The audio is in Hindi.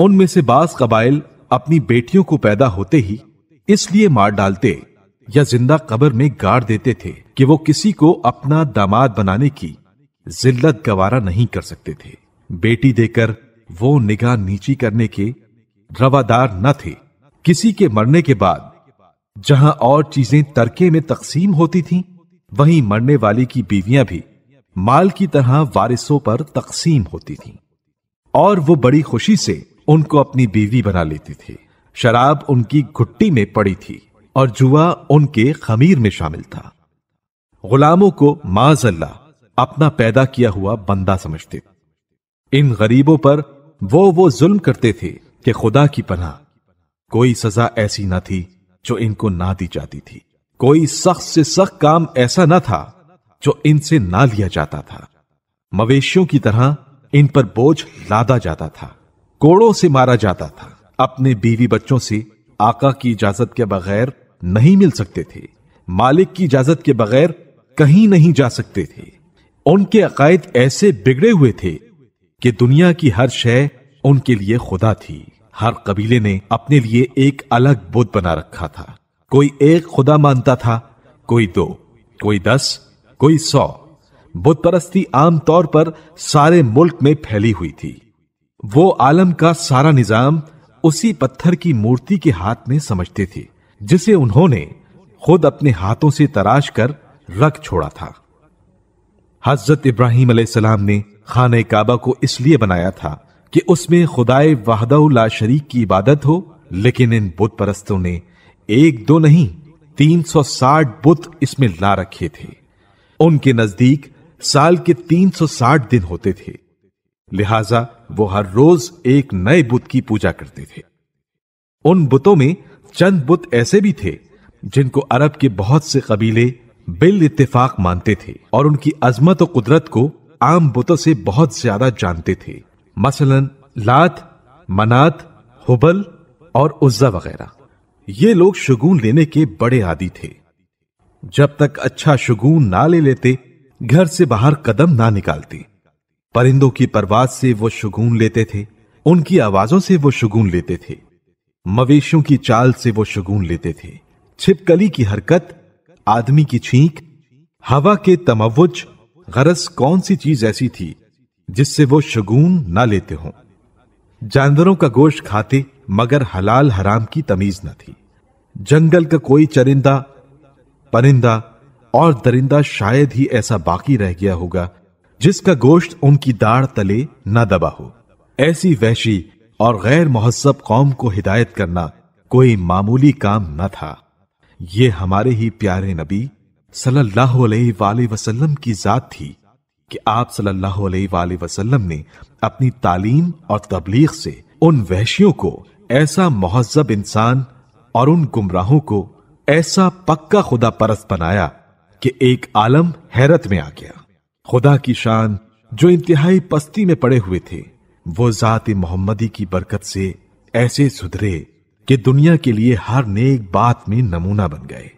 उनमें से बास कबाइल अपनी बेटियों को पैदा होते ही इसलिए मार डालते या जिंदा कब्र में गाड़ देते थे कि वो किसी को अपना दामाद बनाने की जिल्लत गवारा नहीं कर सकते थे। बेटी देकर वो निगाह नीची करने के रवादार न थे। किसी के मरने के बाद जहां और चीजें तरके में तकसीम होती थीं, वहीं मरने वाली की बीवियां भी माल की तरह वारिसों पर तकसीम होती थीं और वो बड़ी खुशी से उनको अपनी बीवी बना लेते थे। शराब उनकी घुट्टी में पड़ी थी और जुआ उनके खमीर में शामिल था। गुलामों को माजल्ला अपना पैदा किया हुआ बंदा समझते। इन गरीबों पर वो जुल्म करते थे कि खुदा की पनाह, कोई सजा ऐसी ना थी जो इनको ना दी जाती थी। कोई सख्त से सख्त काम ऐसा ना था जो इनसे ना लिया जाता था। मवेशियों की तरह इन पर बोझ लादा जाता था, कोड़ों से मारा जाता था। अपने बीवी बच्चों से आका की इजाजत के बगैर नहीं मिल सकते थे, मालिक की इजाजत के बगैर कहीं नहीं जा सकते थे। उनके अकायद ऐसे बिगड़े हुए थे कि दुनिया की हर शय उनके लिए खुदा थी। हर कबीले ने अपने लिए एक अलग बुत बना रखा था। कोई एक खुदा मानता था, कोई दो, कोई 10, कोई 100। बुत परस्ती आमतौर पर सारे मुल्क में फैली हुई थी। वो आलम का सारा निजाम उसी पत्थर की मूर्ति के हाथ में समझते थे जिसे उन्होंने खुद अपने हाथों से तराश कर रख छोड़ा था। हजरत इब्राहीम अलैहिस्सलाम ने खाने काबा को इसलिए बनाया था कि उसमें खुदाए वहदहु ला शरीक की इबादत हो, लेकिन इन बुत परस्तों ने एक दो नहीं 360 बुत इसमें ला रखे थे। उनके नजदीक साल के 360 दिन होते थे, लिहाजा वो हर रोज एक नए बुत की पूजा करते थे। उन बुतों में चंद बुत ऐसे भी थे जिनको अरब के बहुत से कबीले बिल इत्तेफाक मानते थे और उनकी अजमत और कुदरत को आम बुतों से बहुत ज्यादा जानते थे, मसलन लात, मनात, हुबल और उज्जा वगैरह। ये लोग शुगून लेने के बड़े आदी थे। जब तक अच्छा शुगून ना ले लेते, घर से बाहर कदम ना निकालते। परिंदों की परवाज से वो शुगून लेते थे, उनकी आवाजों से वो शुगून लेते थे, मवेशियों की चाल से वो शुगून लेते थे। छिपकली की हरकत, आदमी की छींक, हवा के तमव्वुज, गरज कौन सी चीज ऐसी थी जिससे वो शुगून ना लेते हों। जानवरों का गोश्त खाते मगर हलाल हराम की तमीज न थी। जंगल का कोई चरिंदा, परिंदा और दरिंदा शायद ही ऐसा बाकी रह गया होगा जिसका गोश्त उनकी दाढ़ तले ना दबा हो। ऐसी वहशी और गैर महसब कौम को हिदायत करना कोई मामूली काम न था। ये हमारे ही प्यारे नबी सल्लल्लाहु अलैहि वसल्लम की जात थी कि आप सल्लल्लाहु अलैहि वसल्लम ने अपनी तालीम और तबलीग से उन वहशियों को ऐसा महज़ब इंसान और उन गुमराहों को ऐसा पक्का खुदा परस्त बनाया कि एक आलम हैरत में आ गया। खुदा की शान जो इंतहाई पस्ती में पड़े हुए थे, वो जात मोहम्मदी की बरकत से ऐसे सुधरे कि दुनिया के लिए हर नेक बात में नमूना बन गए।